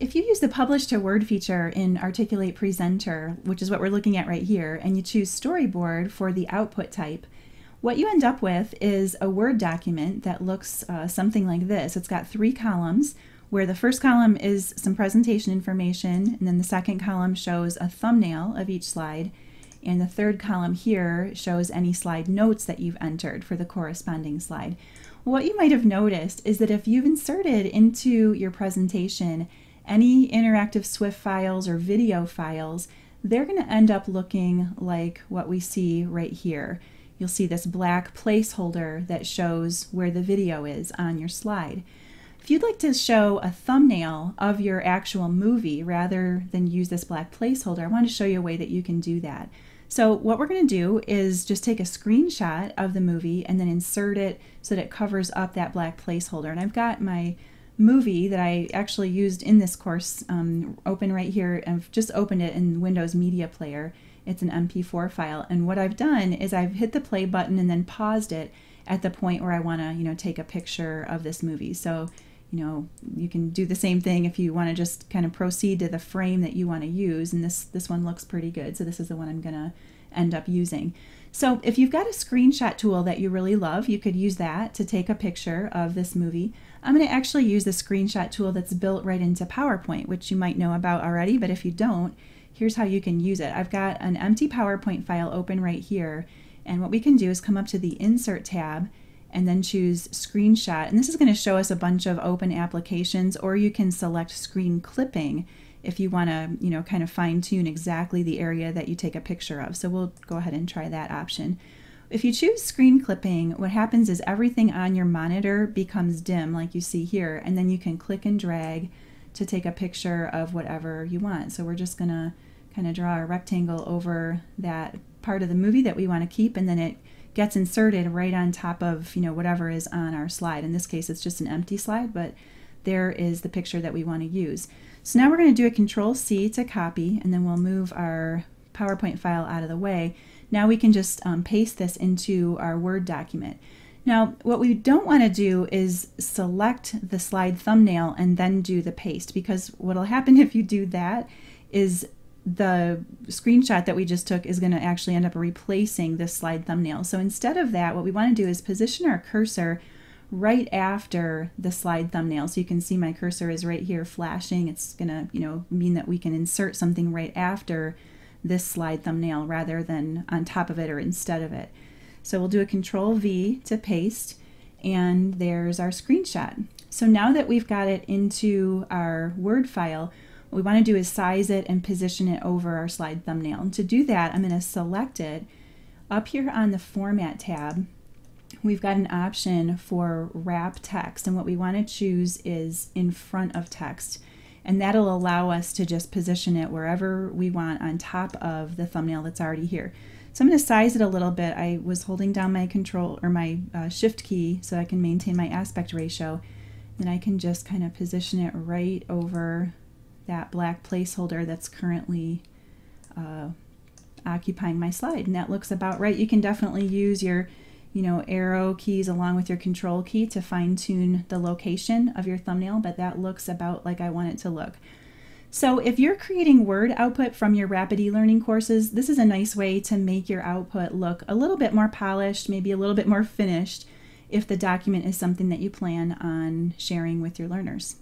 If you use the Publish to Word feature in Articulate Presenter, which is what we're looking at right here, and you choose Storyboard for the output type, what you end up with is a Word document that looks something like this. It's got three columns, where the first column is some presentation information, and then the second column shows a thumbnail of each slide, and the third column here shows any slide notes that you've entered for the corresponding slide. What you might have noticed is that if you've inserted into your presentation any interactive Swift files or video files, they're going to end up looking like what we see right here. You'll see this black placeholder that shows where the video is on your slide. If you'd like to show a thumbnail of your actual movie rather than use this black placeholder, I want to show you a way that you can do that. So what we're going to do is just take a screenshot of the movie and then insert it so that it covers up that black placeholder. And I've got my movie that I actually used in this course open right here. I've just opened it in Windows Media Player. It's an MP4 file, and what I've done is I've hit the play button and then paused it at the point where I want to, take a picture of this movie. So, you can do the same thing if you want to just kind of proceed to the frame that you want to use, and this one looks pretty good, so this is the one I'm gonna end up using. So if you've got a screenshot tool that you really love, you could use that to take a picture of this movie. I'm going to actually use the screenshot tool that's built right into PowerPoint, which you might know about already, but if you don't, here's how you can use it. I've got an empty PowerPoint file open right here, and what we can do is come up to the Insert tab and then choose Screenshot, and this is going to show us a bunch of open applications, or you can select Screen Clipping if you want to, kind of fine-tune exactly the area that you take a picture of. So we'll go ahead and try that option. If you choose screen clipping, what happens is everything on your monitor becomes dim, like you see here, and then you can click and drag to take a picture of whatever you want. So we're just going to kind of draw a rectangle over that part of the movie that we want to keep, and then it gets inserted right on top of, whatever is on our slide. In this case, it's just an empty slide, but there is the picture that we want to use. So now we're going to do a Control-C to copy, and then we'll move our PowerPoint file out of the way. Now we can just paste this into our Word document. Now, what we don't want to do is select the slide thumbnail and then do the paste, because what will happen if you do that is the screenshot that we just took is going to actually end up replacing this slide thumbnail. So instead of that, what we want to do is position our cursor right after the slide thumbnail. So you can see my cursor is right here flashing. It's gonna, mean that we can insert something right after this slide thumbnail rather than on top of it or instead of it. So we'll do a Control V to paste, and there's our screenshot. So now that we've got it into our Word file, what we want to do is size it and position it over our slide thumbnail. And to do that, I'm going to select it. Up here on the Format tab, we've got an option for wrap text, and what we want to choose is in front of text, and that'll allow us to just position it wherever we want on top of the thumbnail that's already here. So I'm going to size it a little bit. I was holding down my shift key so I can maintain my aspect ratio, and I can just kind of position it right over that black placeholder that's currently occupying my slide, and that looks about right. You can definitely use your arrow keys along with your Control key to fine-tune the location of your thumbnail, but that looks about like I want it to look. So if you're creating Word output from your Rapid e-learning courses, this is a nice way to make your output look a little bit more polished, maybe a little bit more finished, if the document is something that you plan on sharing with your learners.